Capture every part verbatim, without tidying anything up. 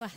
Wah,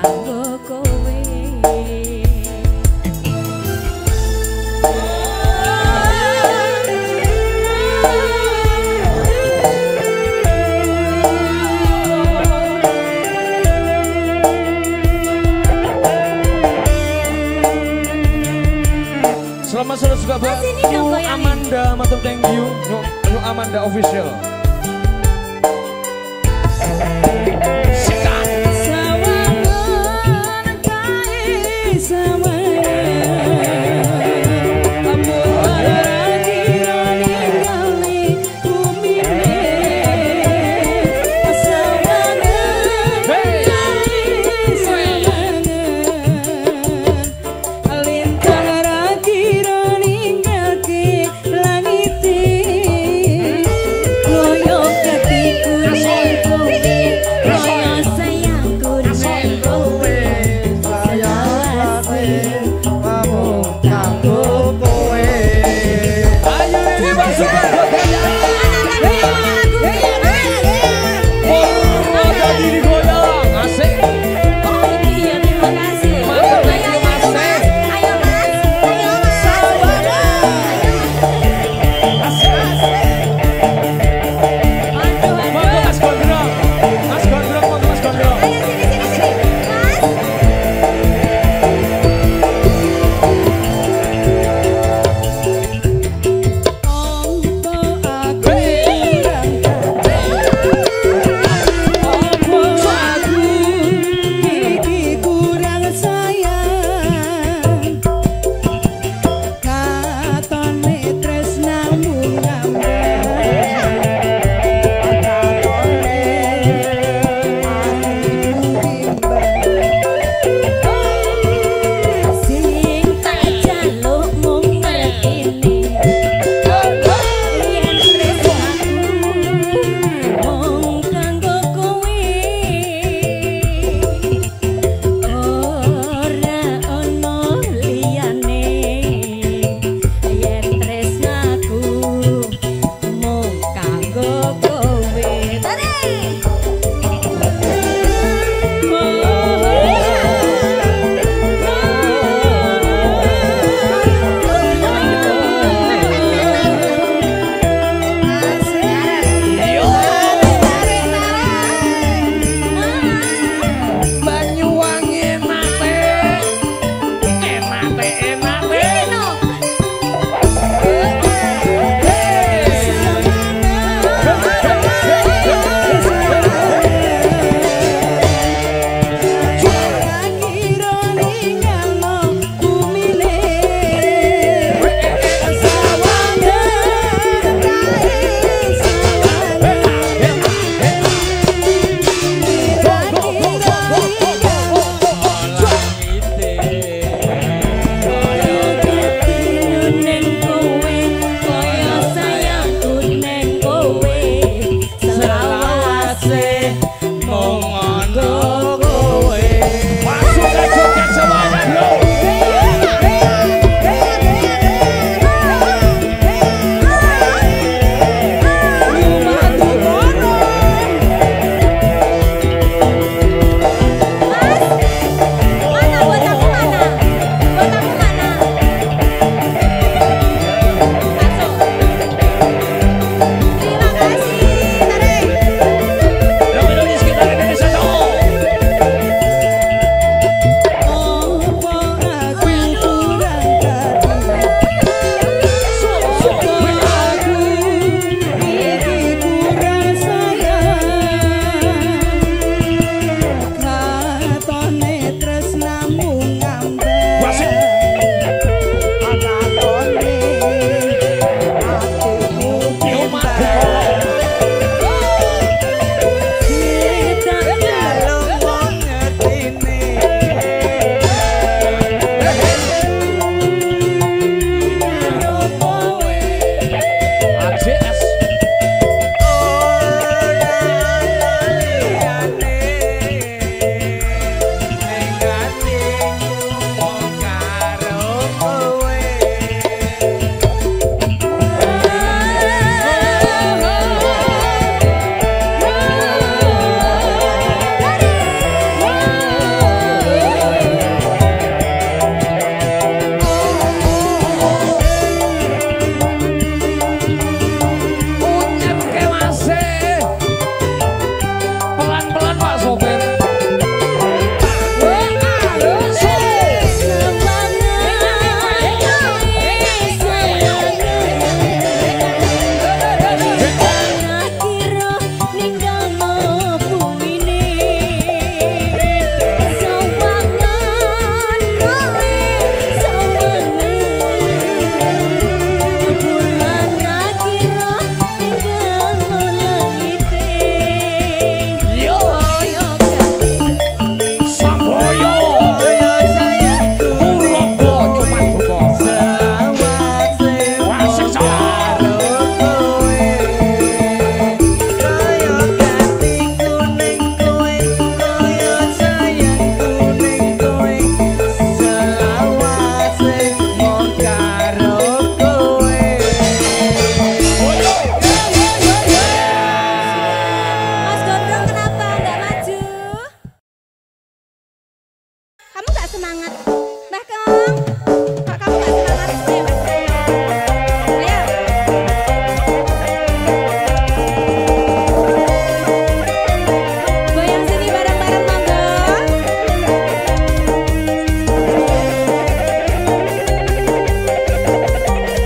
Selamat sore juga buat New Amanda, matur thank you New Amanda official. Lord. Kamu gak semangat, Mbah Kong? Kok kamu gak semangat? Ayo, ayo. Goyang sini bareng-bareng, monggo.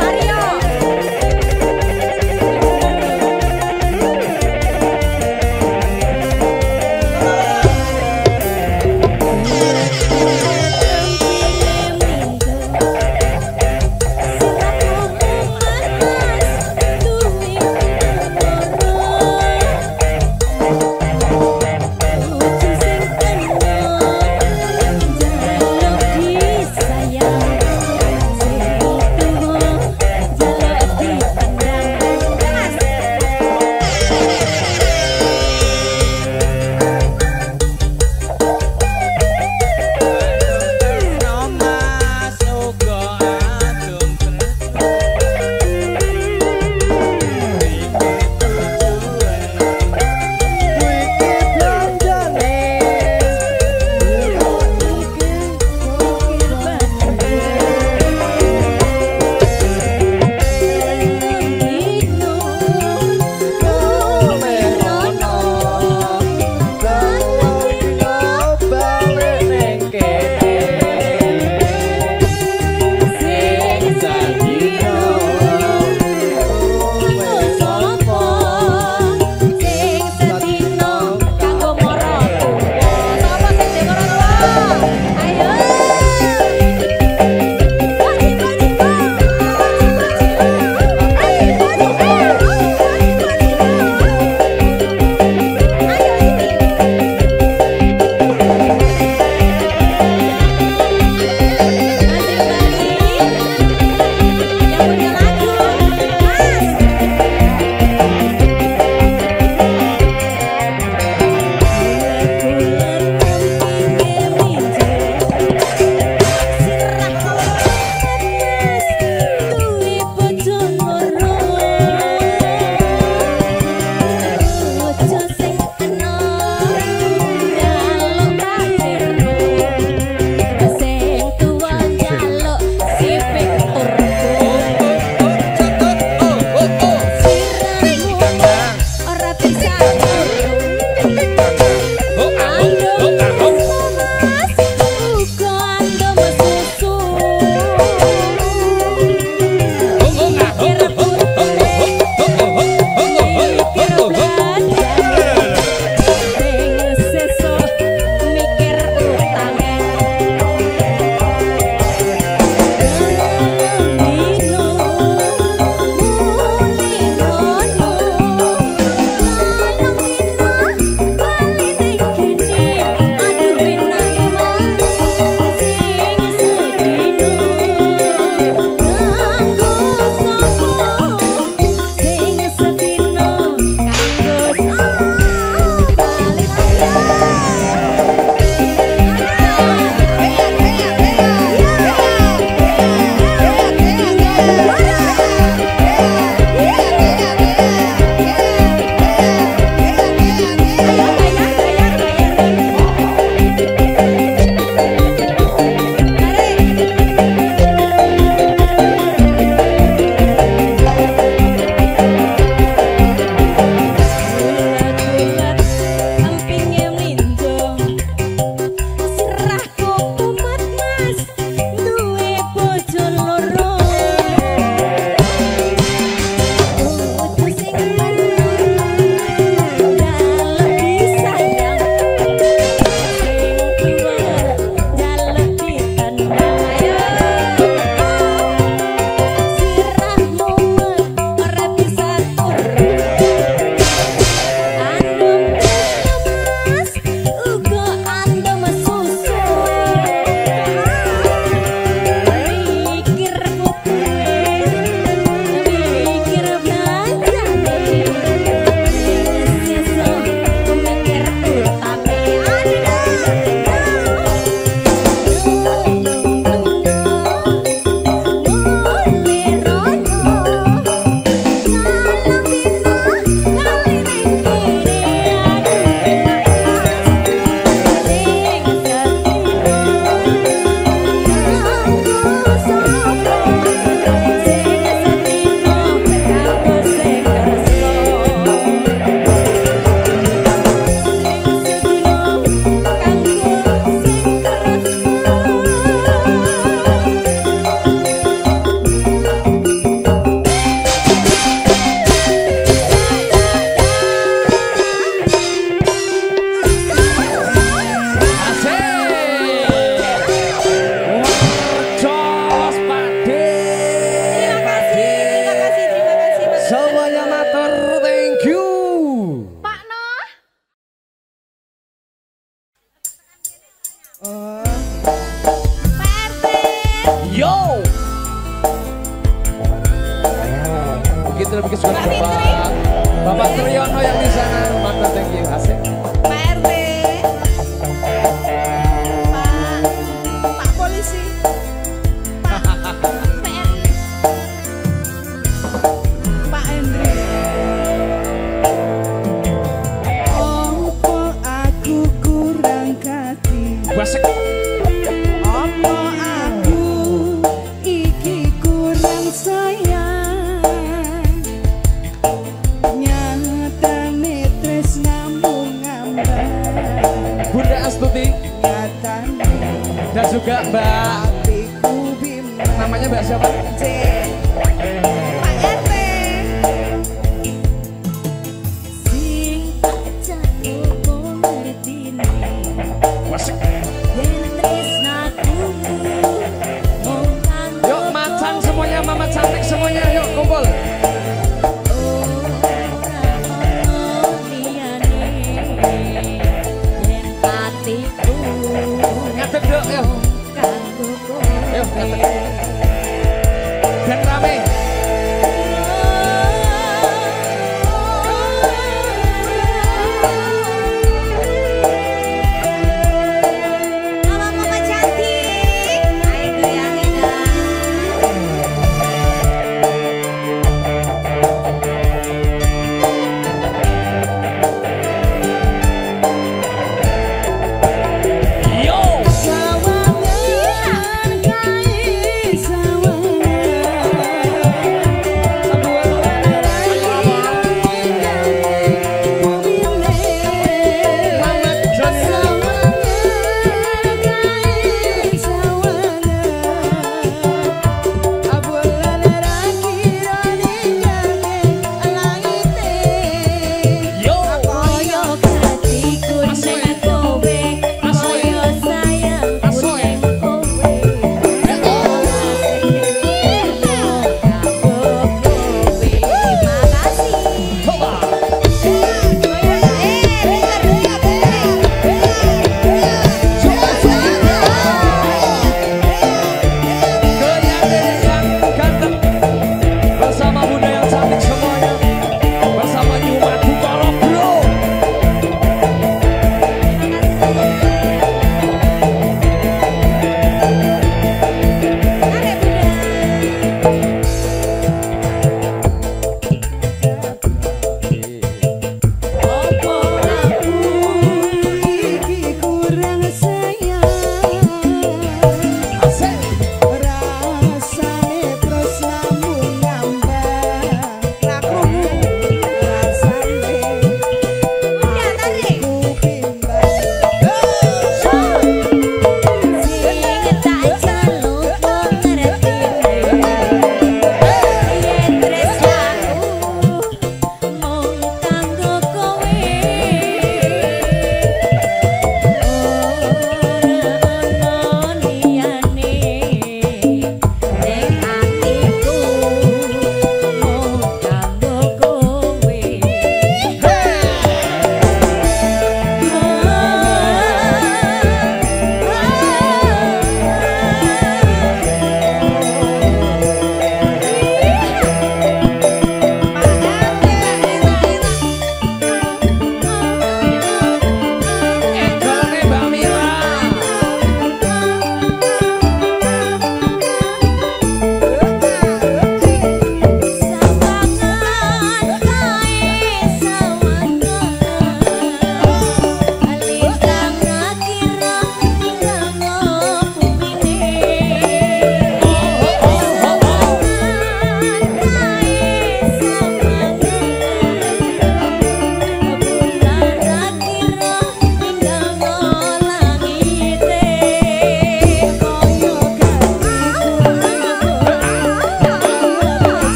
Mario. Terima kasih. Yo, begitu lebih kesukaan Bapak Bapak Suryono yang di sana, mantap, thank you, asik. Pak R T, Pak Pak Polisi, Pak P N I, Pak Hendri. Opo aku kurang kati. Dan juga Mbak, namanya Mbak siapa?